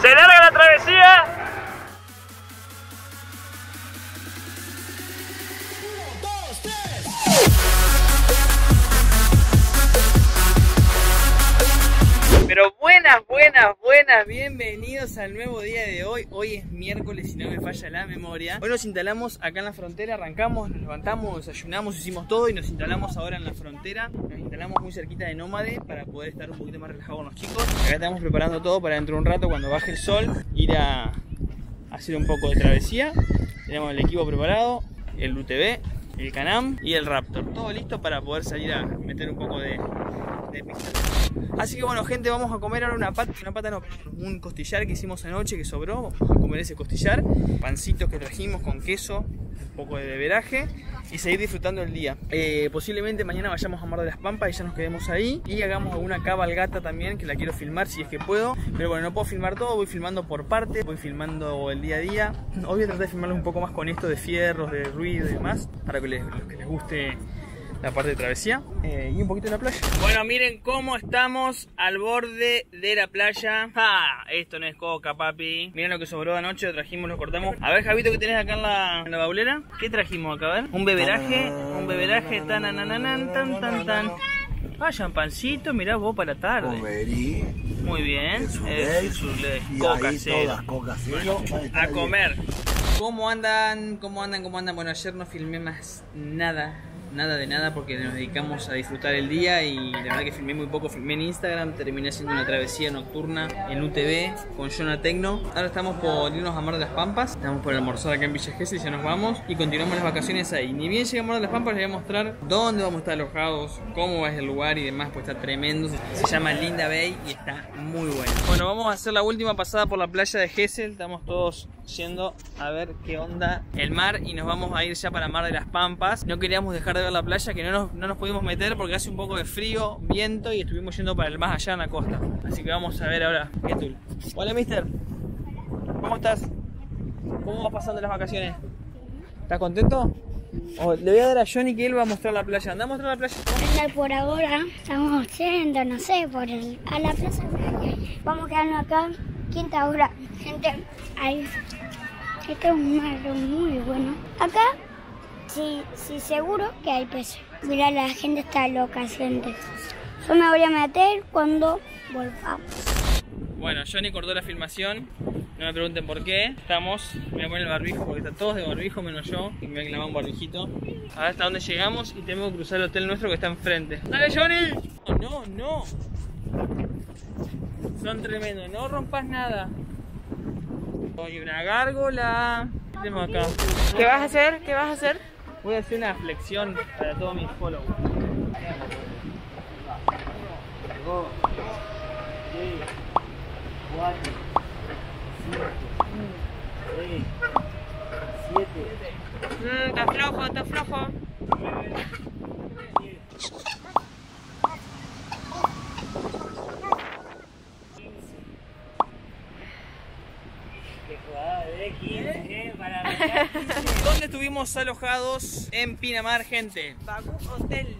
Se larga la travesía. Pero buenas, bienvenidos al nuevo día de hoy. Hoy es miércoles, si no me falla la memoria. Hoy nos instalamos acá en la frontera, arrancamos, nos levantamos, desayunamos, hicimos todo y nos instalamos ahora en la frontera. Nos instalamos muy cerquita de Nómade para poder estar un poquito más relajados con los chicos. Acá estamos preparando todo para dentro de un rato, cuando baje el sol, ir a hacer un poco de travesía. Tenemos el equipo preparado, el UTV, el Canam y el Raptor. Todo listo para poder salir a meter un poco de pizza. Así que bueno, gente, vamos a comer ahora un costillar que hicimos anoche que sobró. Vamos a comer ese costillar, pancitos que trajimos con queso, un poco de beberaje y seguir disfrutando el día. Posiblemente mañana vayamos a Mar de las Pampas y ya nos quedemos ahí y hagamos alguna cabalgata también, que la quiero filmar si es que puedo. Pero bueno, no puedo filmar todo, voy filmando por parte, voy filmando el día a día. Hoy voy a tratar de filmarlo un poco más con esto de fierros, de ruido y demás, para que les guste la parte de travesía y un poquito de la playa. Bueno, miren cómo estamos al borde de la playa. ¡Ah! Esto no es coca, papi. Miren lo que sobró de anoche, lo trajimos, lo cortamos. A ver, Javito, ¿qué tenés acá en la baulera? ¿Qué trajimos acá? A ver. Un beberaje tan. Ah, champancito, mirá vos para la tarde. Comerí. Muy bien. El surlé. Coca cero. A comer. ¿Cómo andan? Bueno, ayer no filmé más nada porque nos dedicamos a disfrutar el día y la verdad que filmé muy poco, filmé en Instagram, terminé haciendo una travesía nocturna en UTV con Jonah Tecno. Ahora estamos por irnos a Mar de las Pampas, estamos por almorzar acá en Villa Gesell y ya nos vamos y continuamos las vacaciones ahí. Ni bien llegamos a Mar de las Pampas les voy a mostrar dónde vamos a estar alojados, cómo es el lugar y demás, pues está tremendo, se llama Linda Bay y está muy bueno. Bueno, vamos a hacer la última pasada por la playa de Gesell, estamos todos yendo a ver qué onda el mar y nos vamos a ir ya para Mar de las Pampas. No queríamos dejar de ver la playa, que no nos pudimos meter porque hace un poco de frío, viento y estuvimos yendo para el más allá en la costa. Así que vamos a ver ahora qué tal. Hola, mister. ¿Cómo estás? ¿Cómo vas pasando las vacaciones? ¿Estás contento? Le voy a dar a Johnny que él va a mostrar la playa. Anda a mostrar la playa. Por ahora estamos yendo, no sé, a la plaza. Vamos a quedarnos acá. Quinta hora, gente. Ahí. Este es un mar muy bueno. Acá, sí, seguro que hay peces. Mirá, la gente está loca, gente. Yo me voy a meter cuando volvamos. Bueno, Johnny cortó la filmación. No me pregunten por qué. Estamos, me voy a poner el barbijo porque están todos de barbijo menos yo. Y me voy a clavar un barbijito. A ver hasta dónde llegamos y tenemos que cruzar el hotel nuestro que está enfrente. ¡Dale, Johnny! No. Son tremendos, no rompas nada. Oye, una gárgola. ¿Qué tenemos acá? ¿Qué vas a hacer? Voy a hacer una flexión para todos mis followers. Está flojo. ¿Dónde estuvimos alojados en Pinamar, gente? Bagú Hotel.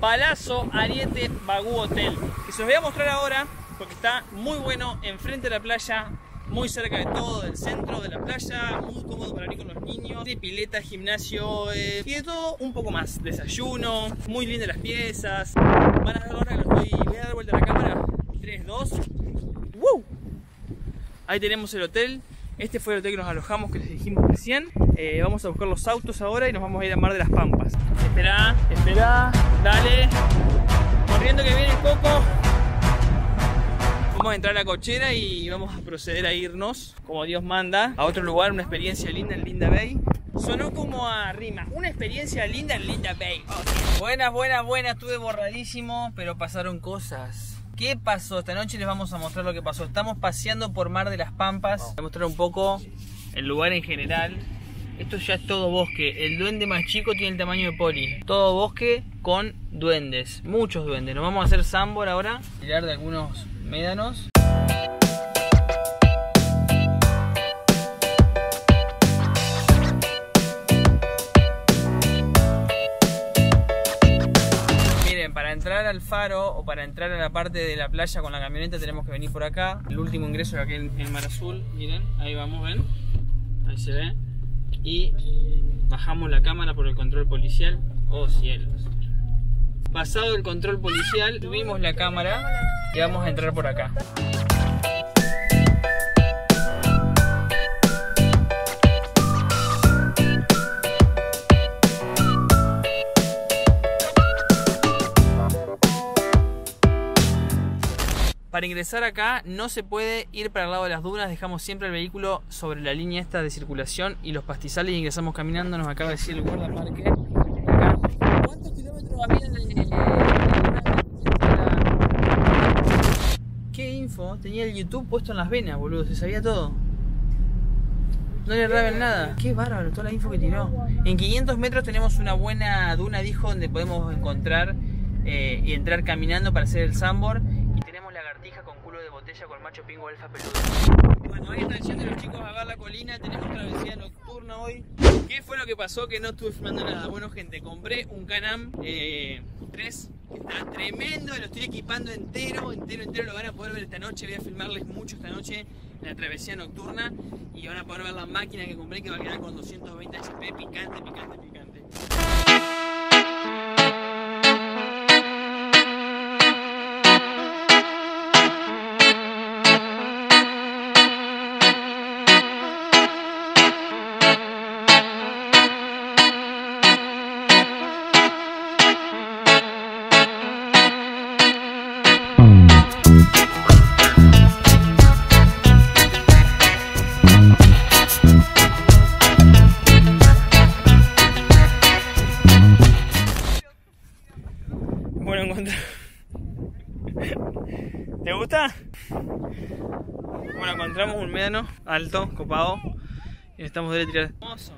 Palazzo Ariete Bagú Hotel. Que se los voy a mostrar ahora porque está muy bueno, enfrente de la playa, muy cerca de todo, del centro de la playa, muy cómodo para venir con los niños, de pileta, gimnasio y de todo un poco más. Desayuno, muy lindas las piezas. Van a ver ahora que lo estoy. Voy a dar vuelta a la cámara. 3, 2. ¡Woo! Ahí tenemos el hotel. Este fue el hotel que nos alojamos, que les dijimos recién. Vamos a buscar los autos ahora y nos vamos a ir a Mar de las Pampas. Esperá, dale. Corriendo que viene el coco. Vamos a entrar a la cochera y vamos a proceder a irnos, como Dios manda, a otro lugar, una experiencia linda en Linda Bay. Sonó como a rima, una experiencia linda en Linda Bay. Okay. Buenas, estuve borradísimo, pero pasaron cosas. ¿Qué pasó? Esta noche les vamos a mostrar lo que pasó. Estamos paseando por Mar de las Pampas. Voy a mostrar un poco el lugar en general. Esto ya es todo bosque. El duende más chico tiene el tamaño de Poli. Todo bosque con duendes. Muchos duendes. Nos vamos a hacer sambor ahora. Tirar de algunos médanos. Miren, para entrar al faro o para entrar a la parte de la playa con la camioneta tenemos que venir por acá. El último ingreso es aquí en Mar Azul, miren, ahí vamos, ven, ahí se ve. Y bajamos la cámara por el control policial, oh cielos. Pasado el control policial, subimos la cámara y vamos a entrar por acá. Para ingresar acá no se puede ir para el lado de las dunas, dejamos siempre el vehículo sobre la línea esta de circulación y los pastizales y ingresamos caminando. Nos acaba de decir el guardaparque. ¿Cuántos kilómetros había ¿Qué info? Tenía el YouTube puesto en las venas, boludo, se sabía todo. No le raben nada. Qué bárbaro, toda la info que tiró. En 500 metros tenemos una buena duna, dijo, donde podemos encontrar y entrar caminando para hacer el sandboard. Con macho pingo alfa peludo. Bueno, ahí están yendo los chicos a ver la colina. Tenemos travesía nocturna hoy. ¿Qué fue lo que pasó? Que no estuve filmando nada. Bueno, gente, compré un Canam 3. Está tremendo, lo estoy equipando entero. Lo van a poder ver esta noche. Voy a filmarles mucho esta noche la travesía nocturna. Y van a poder ver la máquina que compré, que va a quedar con 220 HP. Picante. ¿Te gusta? Bueno, encontramos un médano alto, copado, y estamos de tirar. Hermoso.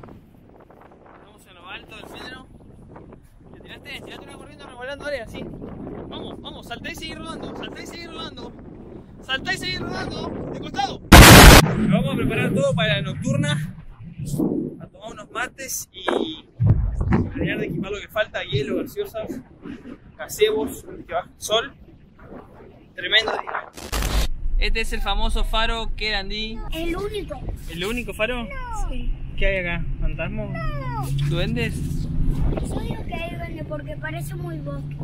Vamos a lo alto del médano. ¿Te tiraste? Tirate una corriendo, revolando, dale, así. Vamos, saltá y seguir rodando. De costado. Lo vamos a preparar todo para la nocturna. A tomar unos mates y planear de equipar lo que falta: hielo, gaseosas, gazebos, que baja el sol. Tremendo día. Este es el famoso faro querandí. El único. ¿El único faro? No. Sí. ¿Qué hay acá? ¿Fantasmas? No. ¿Duendes? Yo digo que hay duendes porque parece muy bosque.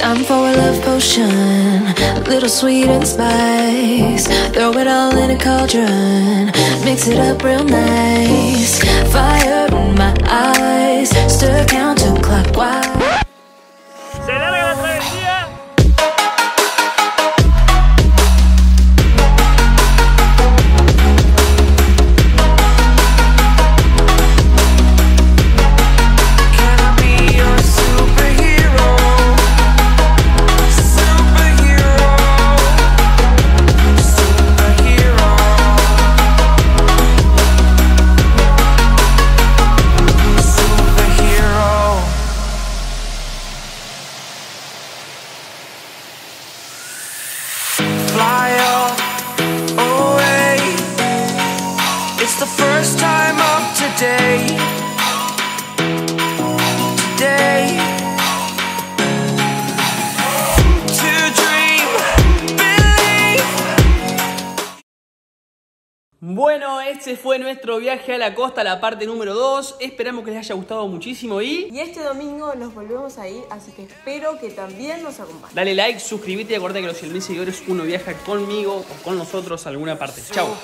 Time for a love potion, a little sweet and spice. Throw it all in a cauldron, mix it up real nice. Fire in my eyes, stir counterclockwise. Se larga la travesía. Bueno, este fue nuestro viaje a la costa, la parte número 2. Esperamos que les haya gustado muchísimo y este domingo nos volvemos a ir, así que espero que también nos acompañen. Dale like, suscríbete y acuérdate que los 100.000 seguidores uno viaja conmigo o con nosotros a alguna parte. Chao.